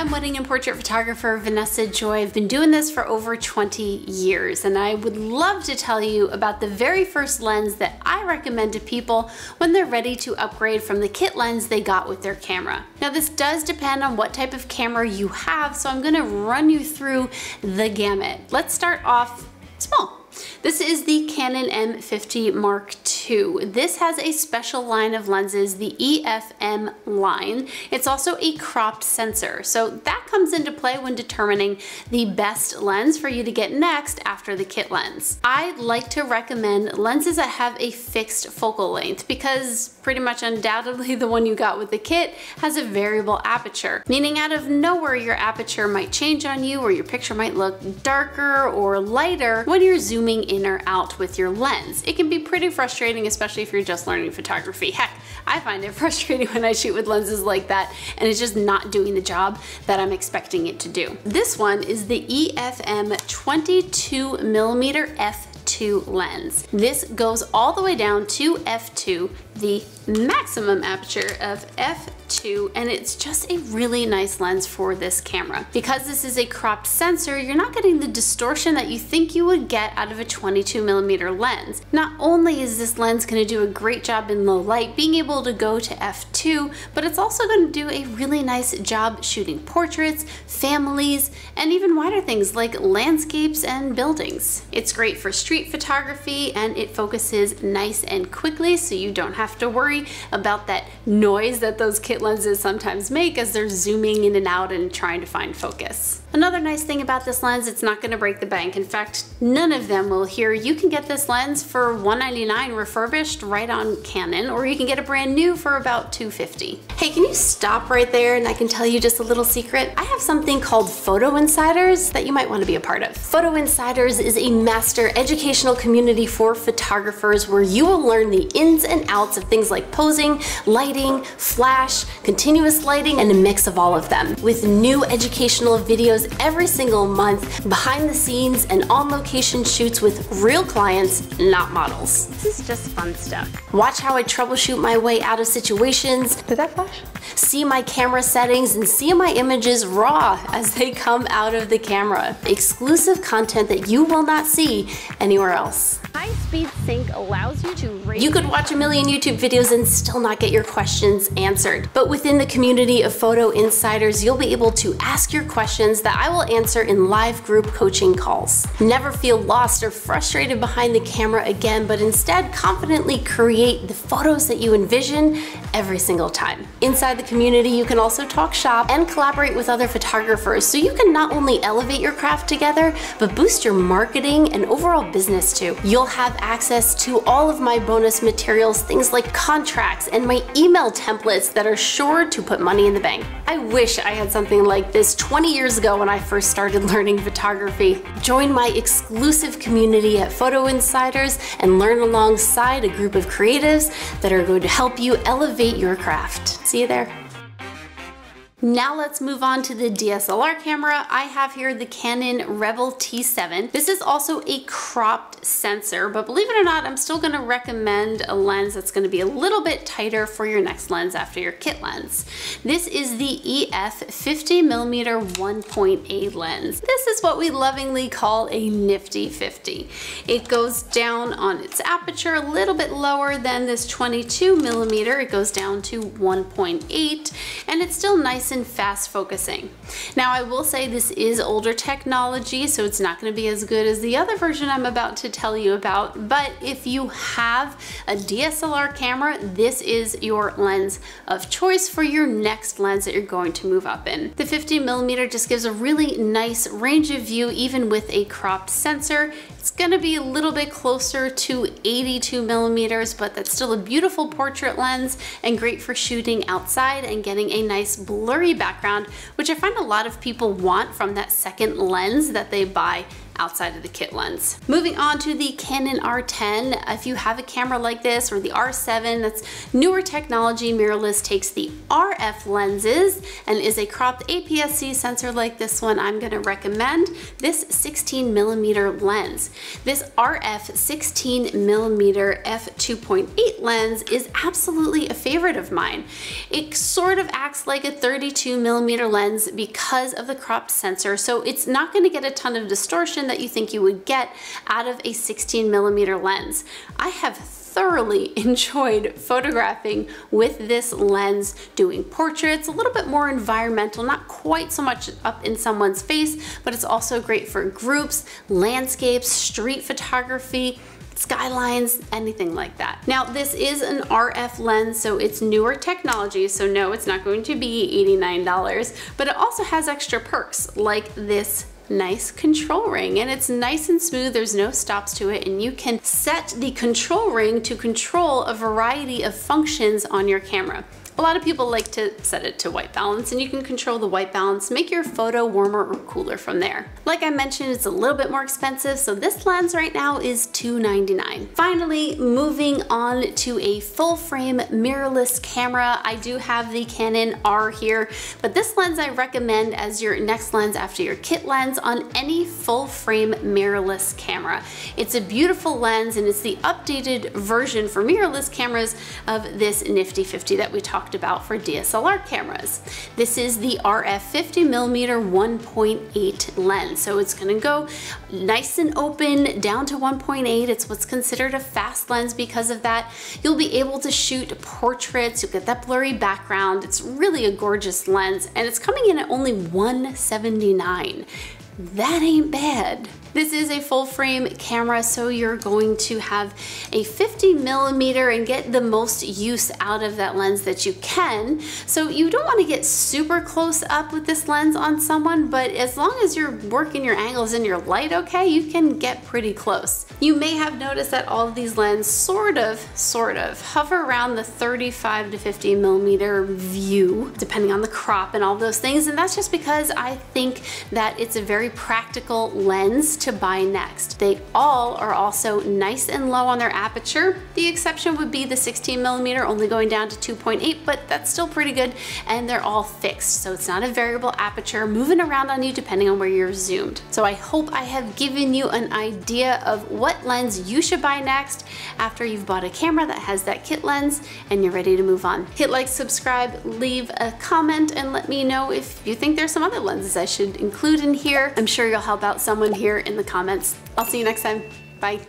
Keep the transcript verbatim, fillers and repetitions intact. I'm wedding and portrait photographer Vanessa Joy. I've been doing this for over twenty years, and I would love to tell you about the very first lens that I recommend to people when they're ready to upgrade from the kit lens they got with their camera. Now, this does depend on what type of camera you have, so I'm gonna run you through the gamut. Let's start off small. This is the Canon M fifty Mark two. This has a special line of lenses, the E F M line. It's also a cropped sensor, so that comes into play when determining the best lens for you to get next after the kit lens. I like to recommend lenses that have a fixed focal length because pretty much undoubtedly the one you got with the kit has a variable aperture, meaning out of nowhere your aperture might change on you, or your picture might look darker or lighter when you're zooming in or out with your lens. It can be pretty frustrating, especially if you're just learning photography. Heck, I find it frustrating when I shoot with lenses like that and it's just not doing the job that I'm expecting it to do. This one is the E F M twenty-two millimeter f two lens. This goes all the way down to f two, the maximum aperture of f two, and it's just a really nice lens for this camera. Because this is a cropped sensor, you're not getting the distortion that you think you would get out of a twenty-two millimeter lens. Not only is this lens going to do a great job in low light, being able to go to f two, but it's also going to do a really nice job shooting portraits, families, and even wider things like landscapes and buildings. It's great for street photography, and it focuses nice and quickly, so you don't have to worry about that noise that those kit lenses sometimes make as they're zooming in and out and trying to find focus. Another nice thing about this lens, it's not going to break the bank. In fact, none of them will here. You can get this lens for one ninety-nine refurbished right on Canon, or you can get a brand new for about two fifty. Hey, can you stop right there and I can tell you just a little secret? I have something called Photo Insiders that you might want to be a part of. Photo Insiders is a master educational community for photographers where you will learn the ins and outs of things like posing, lighting, flash, continuous lighting, and a mix of all of them. With new educational videos every single month, behind the scenes and on location shoots with real clients, not models. This is just fun stuff. Watch how I troubleshoot my way out of situations. Did that flash? See my camera settings and see my images raw as they come out of the camera. Exclusive content that you will not see anywhere else. High-speed sync allows you to raise... You could watch a million YouTube videos and still not get your questions answered. But within the community of Photo Insiders, you'll be able to ask your questions that I will answer in live group coaching calls. Never feel lost or frustrated behind the camera again, but instead confidently create the photos that you envision every single time. Inside the community, you can also talk shop and collaborate with other photographers, so you can not only elevate your craft together, but boost your marketing and overall business too. You'll You'll have access to all of my bonus materials, things like contracts and my email templates that are sure to put money in the bank. I wish I had something like this twenty years ago when I first started learning photography. Join my exclusive community at Photo Insiders and learn alongside a group of creatives that are going to help you elevate your craft. See you there. Now let's move on to the D S L R camera. I have here the Canon Rebel T seven. This is also a cropped sensor, but believe it or not, I'm still gonna recommend a lens that's gonna be a little bit tighter for your next lens after your kit lens. This is the E F fifty millimeter f one point eight lens. This is what we lovingly call a nifty fifty. It goes down on its aperture a little bit lower than this twenty-two millimeter. It goes down to one point eight, and it's still nice and fast focusing. Now, I will say this is older technology, so it's not going to be as good as the other version I'm about to tell you about, but if you have a D S L R camera, this is your lens of choice for your next lens that you're going to move up in. The fifty millimeter just gives a really nice range of view even with a cropped sensor. It's going to be a little bit closer to eighty-two millimeters, but that's still a beautiful portrait lens and great for shooting outside and getting a nice blurry background, which I find a lot of people want from that second lens that they buy outside of the kit lens. Moving on to the Canon R ten, if you have a camera like this or the R seven, that's newer technology. Mirrorless takes the R F lenses and is a cropped A P S C sensor like this one. I'm going to recommend this sixteen millimeter lens. This R F sixteen millimeter f two point eight lens is absolutely a favorite of mine. It sort of acts like a thirty-two millimeter lens because of the cropped sensor, so it's not going to get a ton of distortion that you think you would get out of a sixteen millimeter lens. I have thoroughly enjoyed photographing with this lens, doing portraits, a little bit more environmental, not quite so much up in someone's face, but it's also great for groups, landscapes, street photography, skylines, anything like that. Now, this is an R F lens, so it's newer technology, so no, it's not going to be eighty-nine dollars, but it also has extra perks like this nice control ring, and it's nice and smooth. There's no stops to it, and you can set the control ring to control a variety of functions on your camera. A lot of people like to set it to white balance, and you can control the white balance, make your photo warmer or cooler from there. Like I mentioned, it's a little bit more expensive, so this lens right now is two ninety-nine. Finally, moving on to a full frame mirrorless camera. I do have the Canon R here, but this lens I recommend as your next lens after your kit lens on any full frame mirrorless camera. It's a beautiful lens, and it's the updated version for mirrorless cameras of this nifty fifty that we talked about for D S L R cameras. This is the R F fifty millimeter f one point eight lens, so it's going to go nice and open down to one point eight. It's what's considered a fast lens because of that. You'll be able to shoot portraits, you'll get that blurry background. It's really a gorgeous lens, and it's coming in at only one seventy-nine. That ain't bad. This is a full frame camera, so you're going to have a fifty millimeter and get the most use out of that lens that you can. So you don't want to get super close up with this lens on someone, but as long as you're working your angles and your light okay, you can get pretty close. You may have noticed that all of these lenses sort of, sort of hover around the thirty-five to fifty millimeter view, depending on the crop and all those things. And that's just because I think that it's a very practical lens to buy next. They all are also nice and low on their aperture. The exception would be the sixteen millimeter, only going down to two point eight, but that's still pretty good, and they're all fixed, so it's not a variable aperture moving around on you depending on where you're zoomed. So I hope I have given you an idea of what lens you should buy next after you've bought a camera that has that kit lens and you're ready to move on. Hit like, subscribe, leave a comment, and let me know if you think there's some other lenses I should include in here. I'm sure you'll help out someone here in the comments. I'll see you next time. Bye.